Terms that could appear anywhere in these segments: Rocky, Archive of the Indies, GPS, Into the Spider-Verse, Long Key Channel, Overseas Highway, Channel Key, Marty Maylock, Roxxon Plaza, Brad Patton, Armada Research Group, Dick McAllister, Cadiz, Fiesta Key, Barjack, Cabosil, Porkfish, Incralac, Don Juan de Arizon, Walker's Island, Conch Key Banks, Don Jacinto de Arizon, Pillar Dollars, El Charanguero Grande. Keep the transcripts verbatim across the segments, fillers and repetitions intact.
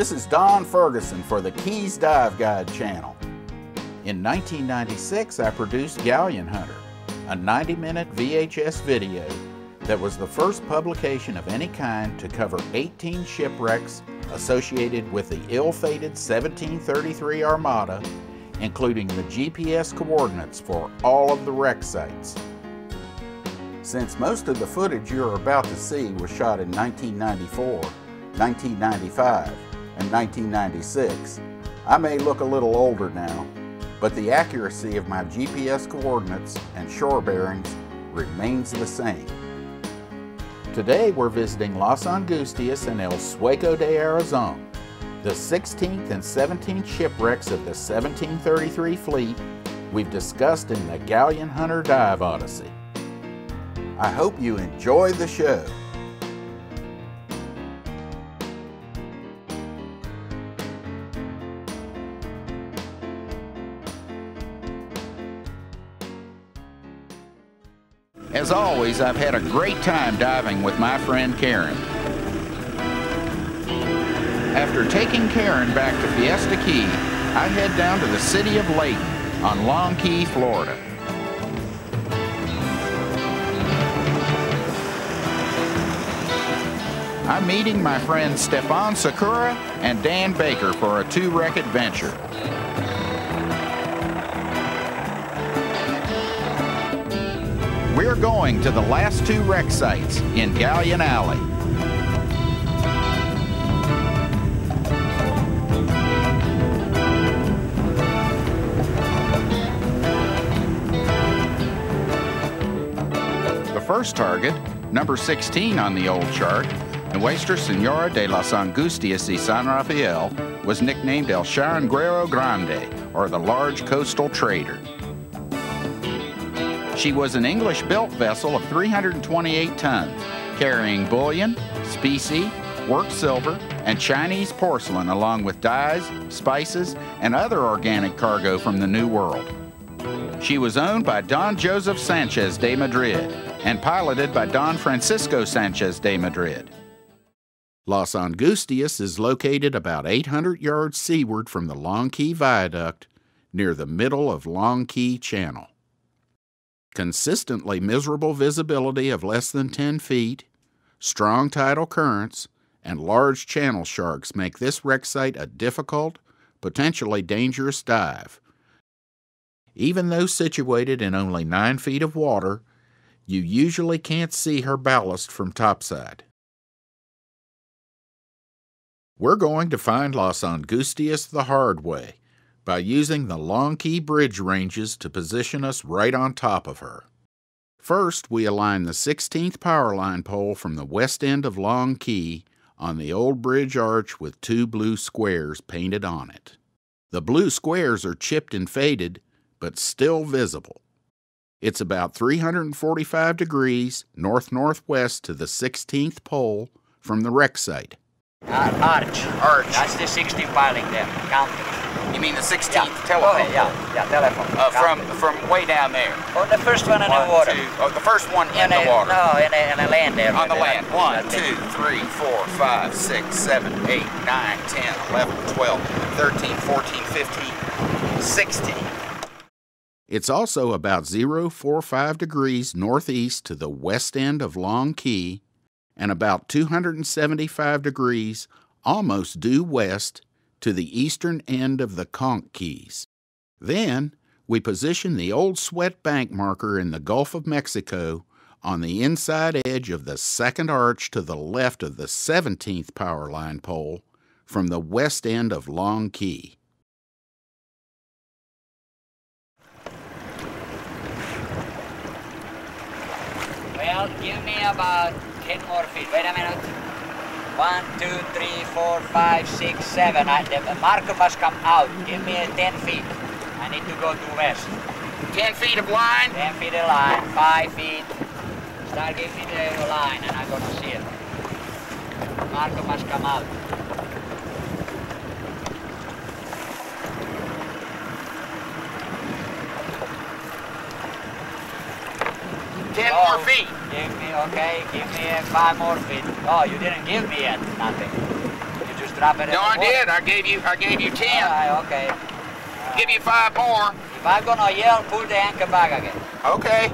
This is Don Ferguson for the Keys Dive Guide channel. In nineteen ninety-six, I produced Galleon Hunter, a ninety minute V H S video that was the first publication of any kind to cover eighteen shipwrecks associated with the ill-fated seventeen thirty-three Armada, including the G P S coordinates for all of the wreck sites. Since most of the footage you're about to see was shot in nineteen ninety-four, nineteen ninety-five, and nineteen ninety-six, I may look a little older now, but the accuracy of my G P S coordinates and shore bearings remains the same. Today we're visiting Las Angustias and El Sueco de Arizona, the sixteenth and seventeenth shipwrecks of the seventeen thirty-three fleet we've discussed in the Galleon Hunter Dive Odyssey. I hope you enjoy the show. As always, I've had a great time diving with my friend Karen. After taking Karen back to Fiesta Key, I head down to the city of Layton on Long Key, Florida. I'm meeting my friends Stefan Sykora and Dan Baker for a two-wreck adventure. We're going to the last two wreck sites in Galleon Alley. The first target, number sixteen on the old chart, Nuestra Señora de las Angustias y San Rafael, was nicknamed El Charanguero Grande, or the large coastal trader. She was an English-built vessel of three hundred twenty-eight tons, carrying bullion, specie, worked silver, and Chinese porcelain, along with dyes, spices, and other organic cargo from the New World. She was owned by Don Joseph Sanchez de Madrid and piloted by Don Francisco Sanchez de Madrid. Las Angustias is located about eight hundred yards seaward from the Long Key Viaduct, near the middle of Long Key Channel. Consistently miserable visibility of less than ten feet, strong tidal currents, and large channel sharks make this wreck site a difficult, potentially dangerous dive. Even though situated in only nine feet of water, you usually can't see her ballast from topside. We're going to find Las Angustias the hard way, by using the Long Key Bridge ranges to position us right on top of her. First, we align the sixteenth power line pole from the west end of Long Key on the old bridge arch with two blue squares painted on it. The blue squares are chipped and faded, but still visible. It's about three hundred forty-five degrees north-northwest to the sixteenth pole from the wreck site. Uh, arch. Arch. That's the sixteenth piling there. Counting. You mean the sixteenth yeah. telephone? Oh, yeah, yeah, telephone. Uh, from from way down there. Oh, the first one in one, the water. Two. Oh, the first one in, in the a, water. No, in a, in a land there. On the land. That, one, that two, three, four, five, six, seven, eight, nine, ten, eleven, twelve, thirteen, fourteen, fifteen, sixteen. It's also about zero forty-five degrees northeast to the west end of Long Key, and about two hundred seventy-five degrees almost due west to the eastern end of the Conch keys. Then, we position the old sweat bank marker in the Gulf of Mexico on the inside edge of the second arch to the left of the seventeenth power line pole from the west end of Long Key. Well, give me about ten more feet. Wait a minute. One, two, three, four, five, six, seven. I, the marker must come out. Give me ten feet. I need to go to west. Ten feet of line? Ten feet of line. Five feet. Start giving me the line and I'm going to see it. The marker must come out. Ten oh. more feet. Give me, okay, give me five more feet. Oh, you didn't give me yet, nothing. You just Drop it in. No, I did. I gave you. I gave you ten. All right, okay. All give right. you five more. If I'm gonna yell, pull the anchor back again. Okay.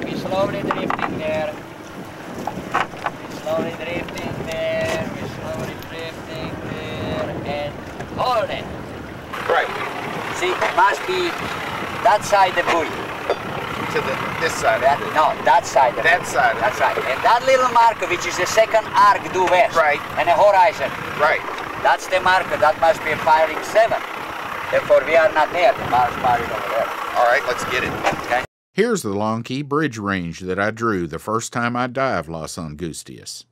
Be slowly drifting there. Be slowly drifting there. Be slowly drifting there. And hold it. Right. See, it must be that side the buoy. To the this side. That, no, that side. Of that it. side. Of That's it. Right. And that little marker, which is the second arc due west. Right. And the horizon. Right. That's the marker. That must be firing seven. Therefore, we are not there. The Mars bar is over there. All right, let's get it. Okay. Here's the Long Key Bridge range that I drew the first time I dived Las Angustias.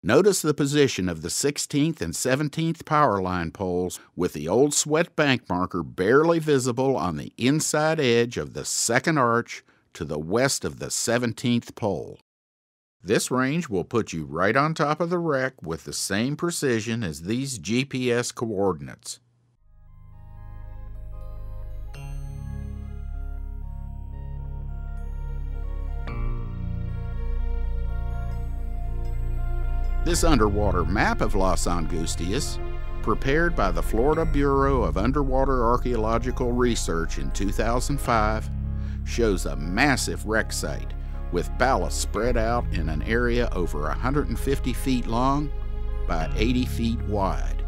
Notice the position of the sixteenth and seventeenth power line poles with the old sweat bank marker barely visible on the inside edge of the second arch to the west of the seventeenth pole. This range will put you right on top of the wreck with the same precision as these G P S coordinates. This underwater map of Las Angustias, prepared by the Florida Bureau of Underwater Archaeological Research in two thousand five, shows a massive wreck site with ballast spread out in an area over one hundred fifty feet long by eighty feet wide.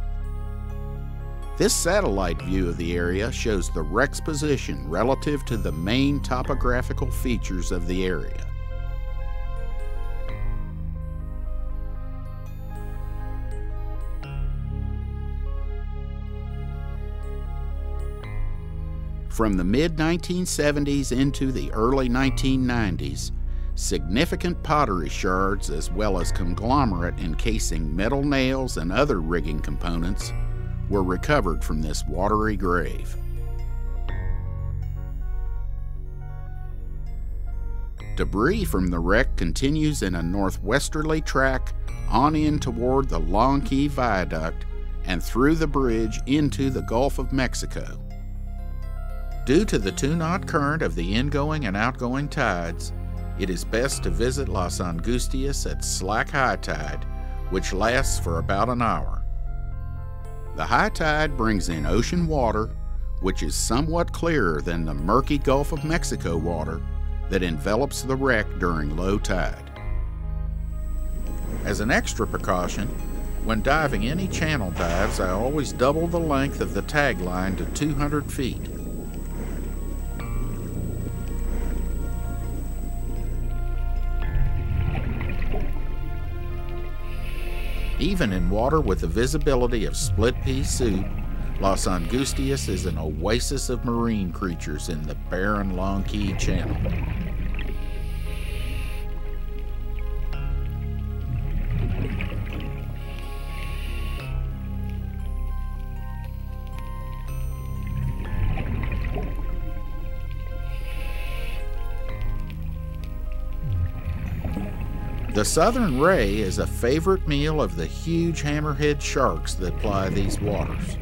This satellite view of the area shows the wreck's position relative to the main topographical features of the area. From the mid nineteen seventies into the early nineteen nineties, significant pottery shards as well as conglomerate encasing metal nails and other rigging components were recovered from this watery grave. Debris from the wreck continues in a northwesterly track on in toward the Long Key Viaduct and through the bridge into the Gulf of Mexico. Due to the two knot current of the ingoing and outgoing tides, it is best to visit Las Angustias at slack high tide, which lasts for about an hour. The high tide brings in ocean water, which is somewhat clearer than the murky Gulf of Mexico water that envelops the wreck during low tide. As an extra precaution, when diving any channel dives, I always double the length of the tagline to two hundred feet. Even in water with the visibility of split pea soup, Las Angustias is an oasis of marine creatures in the barren Long Key Channel. The southern ray is a favorite meal of the huge hammerhead sharks that ply these waters.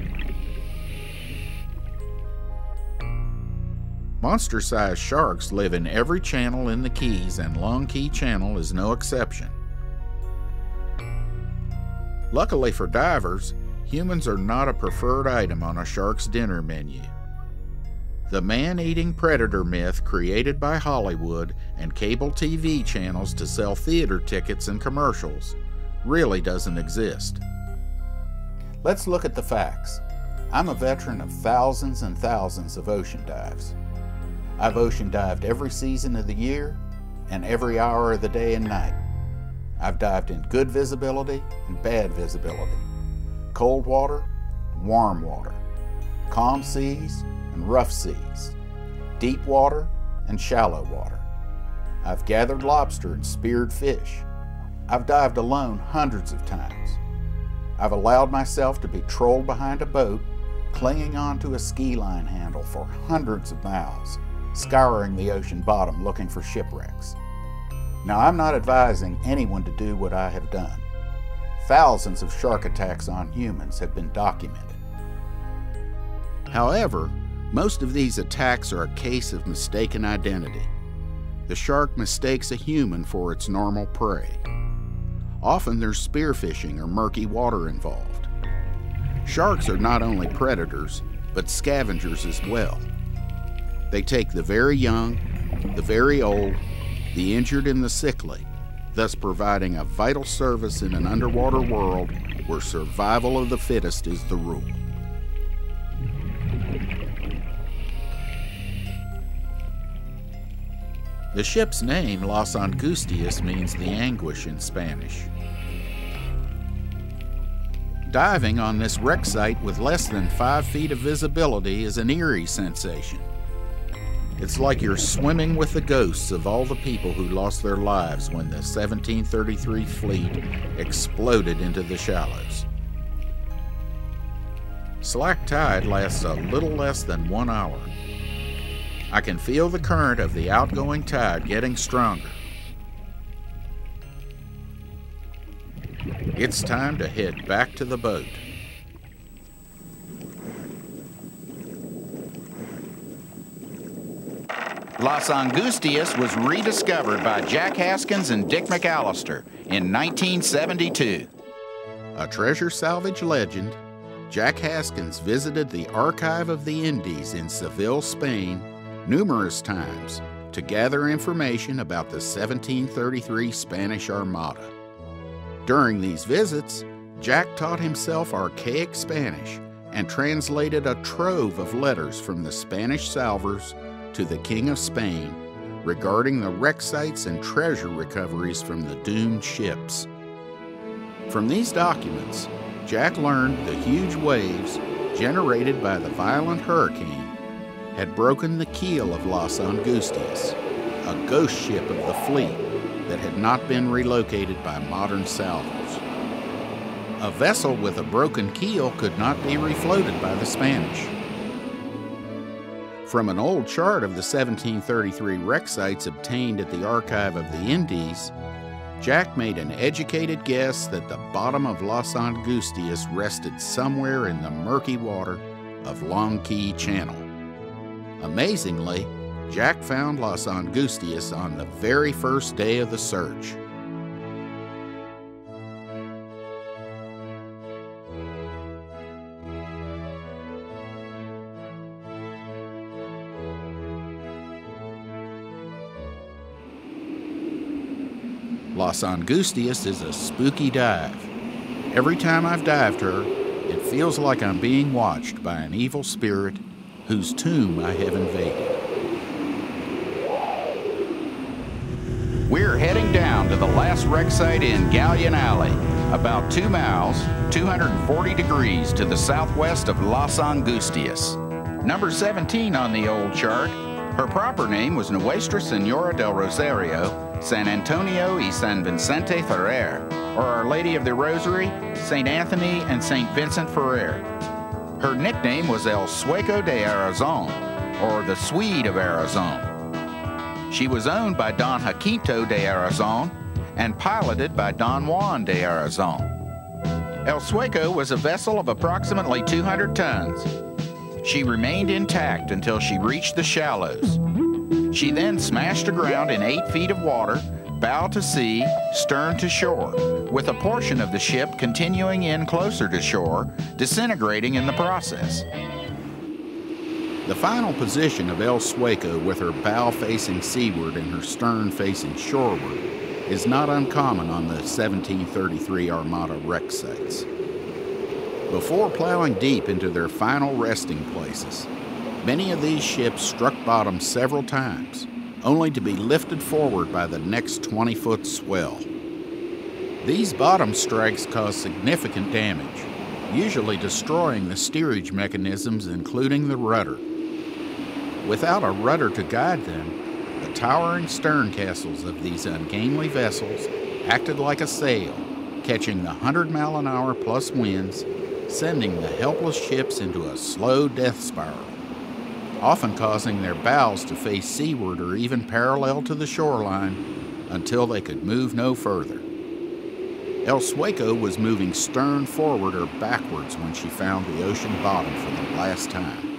Monster-sized sharks live in every channel in the Keys, and Long Key Channel is no exception. Luckily for divers, humans are not a preferred item on a shark's dinner menu. The man-eating predator myth created by Hollywood and cable T V channels to sell theater tickets and commercials really doesn't exist. Let's look at the facts. I'm a veteran of thousands and thousands of ocean dives. I've ocean dived every season of the year and every hour of the day and night. I've dived in good visibility and bad visibility, cold water, warm water, calm seas, and rough seas, deep water and shallow water. I've gathered lobster and speared fish. I've dived alone hundreds of times. I've allowed myself to be trolled behind a boat, clinging onto a ski line handle for hundreds of miles, scouring the ocean bottom looking for shipwrecks. Now, I'm not advising anyone to do what I have done. Thousands of shark attacks on humans have been documented. However, most of these attacks are a case of mistaken identity. The shark mistakes a human for its normal prey. Often there's spearfishing or murky water involved. Sharks are not only predators, but scavengers as well. They take the very young, the very old, the injured and the sickly, thus providing a vital service in an underwater world where survival of the fittest is the rule. The ship's name, Las Angustias, means the anguish in Spanish. Diving on this wreck site with less than five feet of visibility is an eerie sensation. It's like you're swimming with the ghosts of all the people who lost their lives when the seventeen thirty-three fleet exploded into the shallows. Slack tide lasts a little less than one hour. I can feel the current of the outgoing tide getting stronger. It's time to head back to the boat. Las Angustias was rediscovered by Jack Haskins and Dick McAllister in nineteen seventy-two. A treasure salvage legend, Jack Haskins visited the Archive of the Indies in Seville, Spain, numerous times to gather information about the seventeen thirty-three Spanish Armada. During these visits, Jack taught himself archaic Spanish and translated a trove of letters from the Spanish salvors to the King of Spain regarding the wreck sites and treasure recoveries from the doomed ships. From these documents, Jack learned the huge waves generated by the violent hurricane had broken the keel of Las Angustias, a ghost ship of the fleet that had not been relocated by modern salvors. A vessel with a broken keel could not be refloated by the Spanish. From an old chart of the seventeen thirty-three wreck sites obtained at the Archive of the Indies, Jack made an educated guess that the bottom of Las Angustias rested somewhere in the murky water of Long Key Channel. Amazingly, Jack found Las Angustias on the very first day of the search. Las Angustias is a spooky dive. Every time I've dived her, it feels like I'm being watched by an evil spirit whose tomb I have invaded. We're heading down to the last wreck site in Galleon Alley, about two miles, two hundred forty degrees to the southwest of Las Angustias. Number seventeen on the old chart, her proper name was Nuestra Señora del Rosario, San Antonio y San Vicente Ferrer, or Our Lady of the Rosary, Saint Anthony and Saint Vincent Ferrer. Her nickname was El Sueco de Arizon, or the Swede of Arizona. She was owned by Don Jacinto de Arizon and piloted by Don Juan de Arizon. El Sueco was a vessel of approximately two hundred tons. She remained intact until she reached the shallows. She then smashed aground in eight feet of water, bow to sea, stern to shore, with a portion of the ship continuing in closer to shore, disintegrating in the process. The final position of El Sueco, with her bow facing seaward and her stern facing shoreward, is not uncommon on the seventeen thirty-three Armada wreck sites. Before plowing deep into their final resting places, many of these ships struck bottom several times, only to be lifted forward by the next twenty-foot swell. These bottom strikes cause significant damage, usually destroying the steerage mechanisms, including the rudder. Without a rudder to guide them, the towering stern castles of these ungainly vessels acted like a sail, catching the one hundred mile an hour plus winds, sending the helpless ships into a slow death spiral, often causing their bows to face seaward or even parallel to the shoreline until they could move no further. El Sueco was moving stern forward or backwards when she found the ocean bottom for the last time.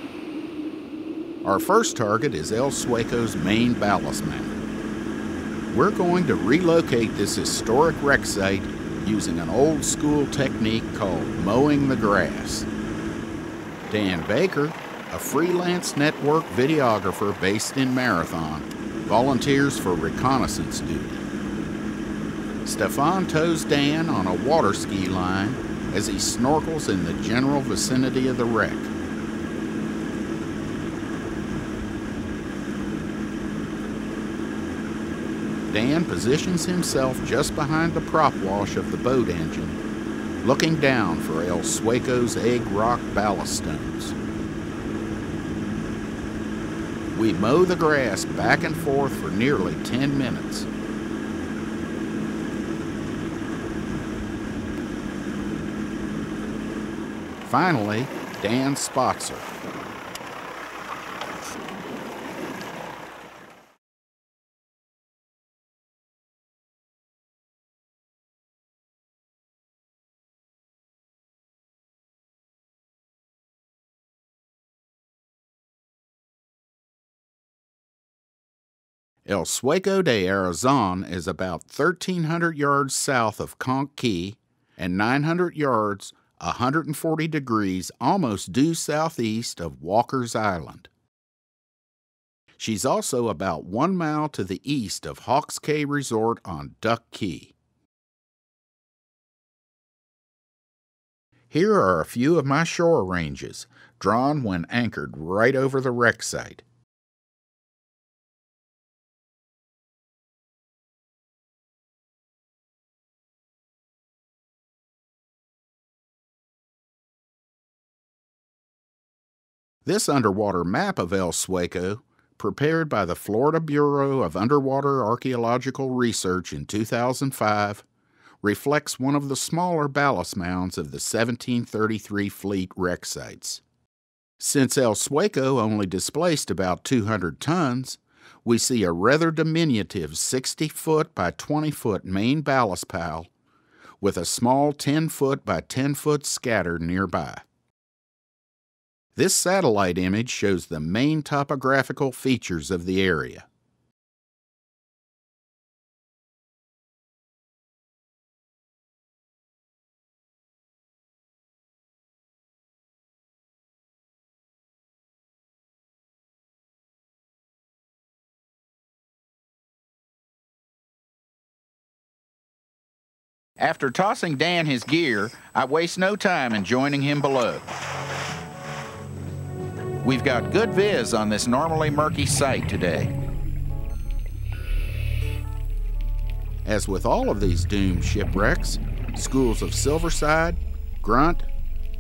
Our first target is El Sueco's main ballast mount. We're going to relocate this historic wreck site using an old school technique called mowing the grass. Dan Baker, a freelance network videographer based in Marathon, volunteers for reconnaissance duty. Stefan tows Dan on a water ski line as he snorkels in the general vicinity of the wreck. Dan positions himself just behind the prop wash of the boat engine, looking down for El Sueco's egg rock ballast stones. We mow the grass back and forth for nearly ten minutes. Finally, Dan spots her. El Sueco de Arizona is about thirteen hundred yards south of Conch Key and nine hundred yards, one hundred forty degrees, almost due southeast of Walker's Island. She's also about one mile to the east of Hawks Cay Resort on Duck Key. Here are a few of my shore ranges, drawn when anchored right over the wreck site. This underwater map of El Sueco, prepared by the Florida Bureau of Underwater Archaeological Research in two thousand five, reflects one of the smaller ballast mounds of the seventeen thirty-three fleet wreck sites. Since El Sueco only displaced about two hundred tons, we see a rather diminutive sixty-foot by twenty-foot main ballast pile with a small ten-foot by ten-foot scatter nearby. This satellite image shows the main topographical features of the area. After tossing Dan his gear, I waste no time in joining him below. We've got good viz on this normally murky site today. As with all of these doomed shipwrecks, schools of silverside, grunt,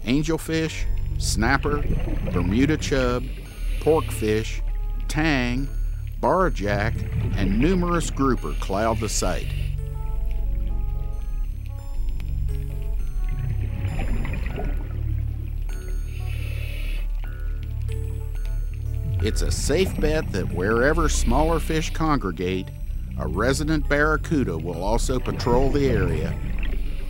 angelfish, snapper, Bermuda chub, porkfish, tang, barjack, and numerous grouper cloud the site. It's a safe bet that wherever smaller fish congregate, a resident barracuda will also patrol the area,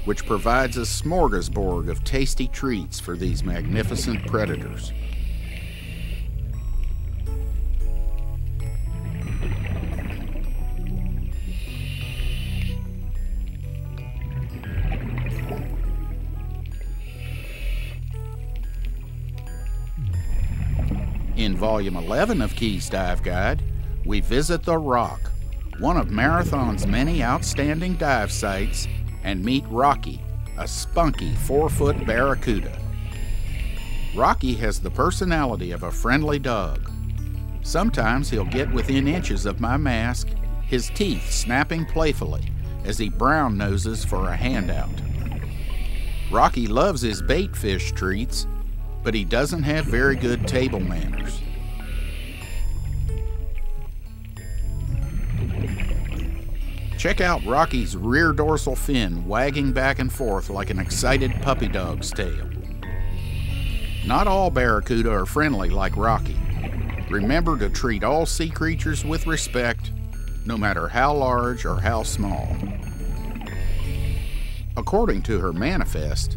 which provides a smorgasbord of tasty treats for these magnificent predators. In Volume eleven of Keys Dive Guide, we visit the Rock, one of Marathon's many outstanding dive sites, and meet Rocky, a spunky four-foot barracuda. Rocky has the personality of a friendly dog. Sometimes he'll get within inches of my mask, his teeth snapping playfully as he brown noses for a handout. Rocky loves his bait fish treats, but he doesn't have very good table manners. Check out Rocky's rear dorsal fin wagging back and forth like an excited puppy dog's tail. Not all barracuda are friendly like Rocky. Remember to treat all sea creatures with respect, no matter how large or how small. According to her manifest,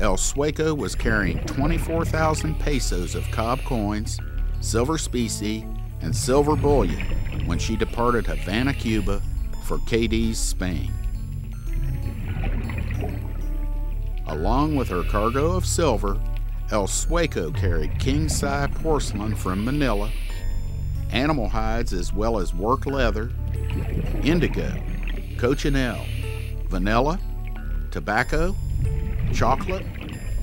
El Sueco was carrying twenty-four thousand pesos of cob coins, silver specie, and silver bullion when she departed Havana, Cuba, for Cadiz, Spain. Along with her cargo of silver, El Sueco carried king-size porcelain from Manila, animal hides as well as work leather, indigo, cochineal, vanilla, tobacco, chocolate,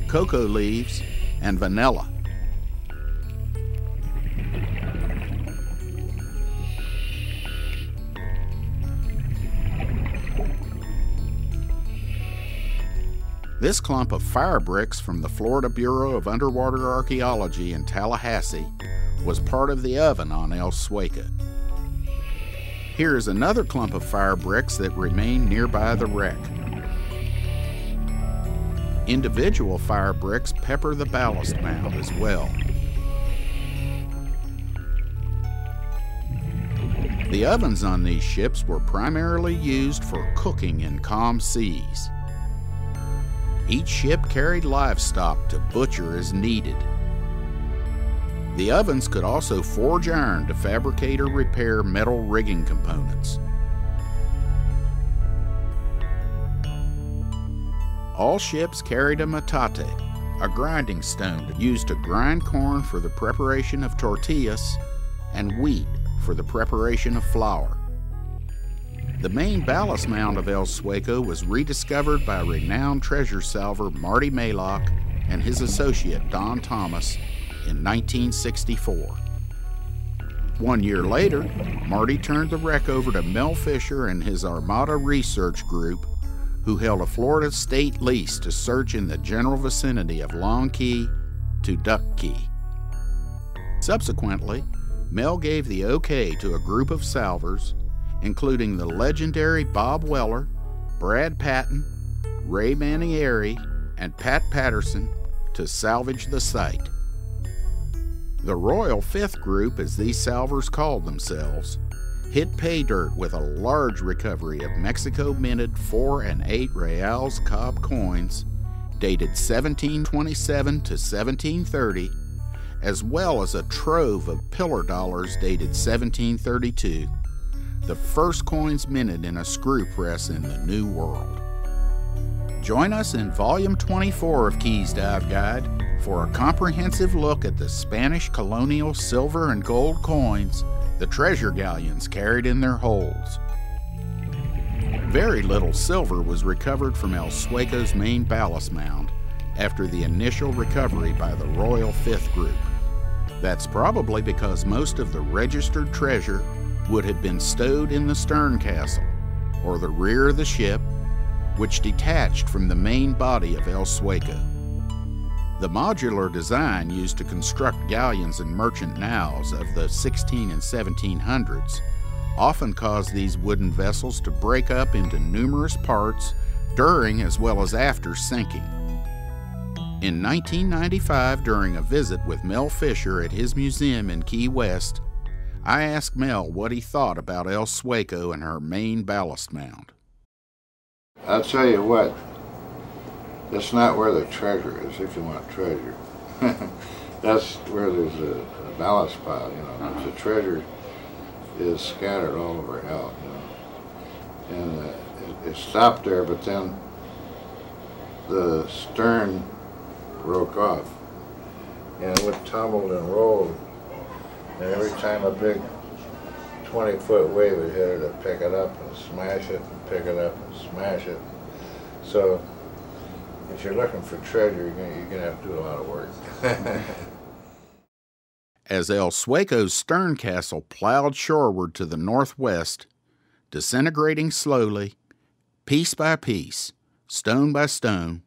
cocoa leaves, and vanilla. This clump of fire bricks from the Florida Bureau of Underwater Archaeology in Tallahassee was part of the oven on El Sueco. Here is another clump of fire bricks that remain nearby the wreck. Individual fire bricks pepper the ballast mound as well. The ovens on these ships were primarily used for cooking in calm seas. Each ship carried livestock to butcher as needed. The ovens could also forge iron to fabricate or repair metal rigging components. All ships carried a metate, a grinding stone used to grind corn for the preparation of tortillas and wheat for the preparation of flour. The main ballast mound of El Sueco was rediscovered by renowned treasure salver Marty Maylock and his associate Don Thomas in nineteen sixty-four. One year later, Marty turned the wreck over to Mel Fisher and his Armada research group, who held a Florida state lease to search in the general vicinity of Long Key to Duck Key. Subsequently, Mel gave the okay to a group of salvers, including the legendary Bob Weller, Brad Patton, Ray Manieri, and Pat Patterson, to salvage the site. The Royal Fifth Group, as these salvers called themselves, hit pay dirt with a large recovery of Mexico-minted four and eight reals cob coins dated seventeen twenty-seven to seventeen thirty, as well as a trove of pillar dollars dated seventeen thirty-two, the first coins minted in a screw press in the New World. Join us in Volume twenty-four of Keys Dive Guide for a comprehensive look at the Spanish colonial silver and gold coins the treasure galleons carried in their holds. Very little silver was recovered from El Sueco's main ballast mound after the initial recovery by the Royal Fifth Group. That's probably because most of the registered treasure would have been stowed in the stern castle, or the rear of the ship, which detached from the main body of El Sueco. The modular design used to construct galleons and merchant naus of the sixteen and seventeen hundreds often caused these wooden vessels to break up into numerous parts during as well as after sinking. In nineteen ninety-five, during a visit with Mel Fisher at his museum in Key West, I asked Mel what he thought about El Sueco and her main ballast mound. I'll tell you what, that's not where the treasure is, if you want treasure. That's where there's a, a ballast pile, you know. Uh-huh. The treasure is scattered all over hell, you know. And uh, it, it stopped there, but then the stern broke off, and it tumbled and rolled. And every time a big twenty-foot wave would hit it, I'd pick it up and smash it, and pick it up and smash it. So if you're looking for treasure, you're gonna, you're gonna have to do a lot of work. As El Sueco's stern castle plowed shoreward to the northwest, disintegrating slowly, piece by piece, stone by stone,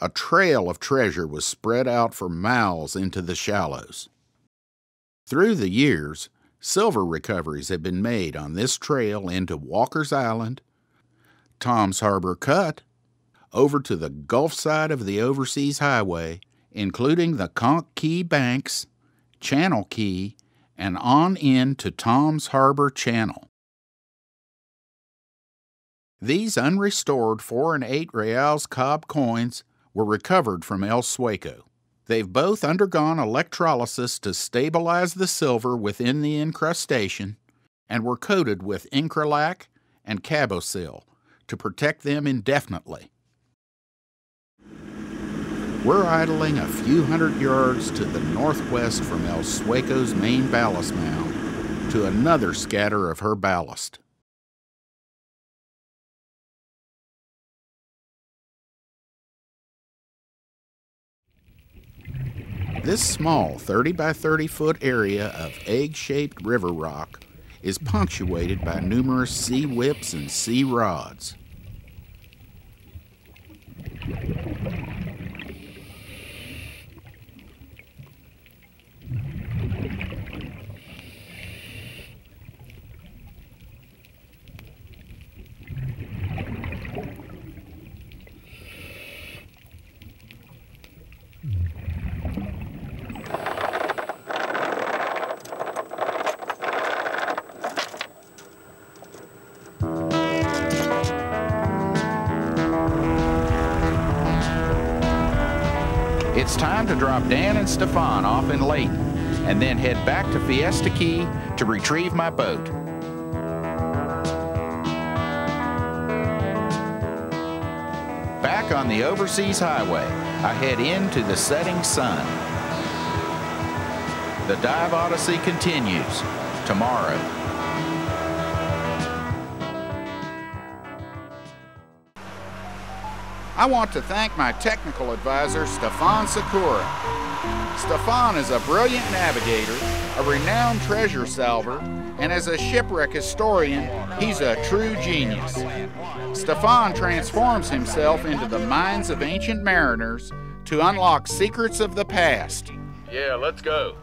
a trail of treasure was spread out for miles into the shallows. Through the years, silver recoveries have been made on this trail into Walker's Island, Tom's Harbor Cut, over to the Gulf side of the Overseas Highway, including the Conch Key Banks, Channel Key, and on in to Tom's Harbor Channel. These unrestored four and eight reals cob coins were recovered from El Sueco. They've both undergone electrolysis to stabilize the silver within the incrustation and were coated with Incralac and Cabosil to protect them indefinitely. We're idling a few hundred yards to the northwest from El Sueco's main ballast mound to another scatter of her ballast. This small thirty by thirty foot area of egg-shaped river rock is punctuated by numerous sea whips and sea rods. It's time to drop Dan and Stefan off in Layton and then head back to Fiesta Key to retrieve my boat. Back on the Overseas Highway, I head into the setting sun. The dive odyssey continues tomorrow. I want to thank my technical advisor, Stefan Sykora. Stefan is a brilliant navigator, a renowned treasure salver, and as a shipwreck historian, he's a true genius. Stefan transforms himself into the minds of ancient mariners to unlock secrets of the past. Yeah, let's go.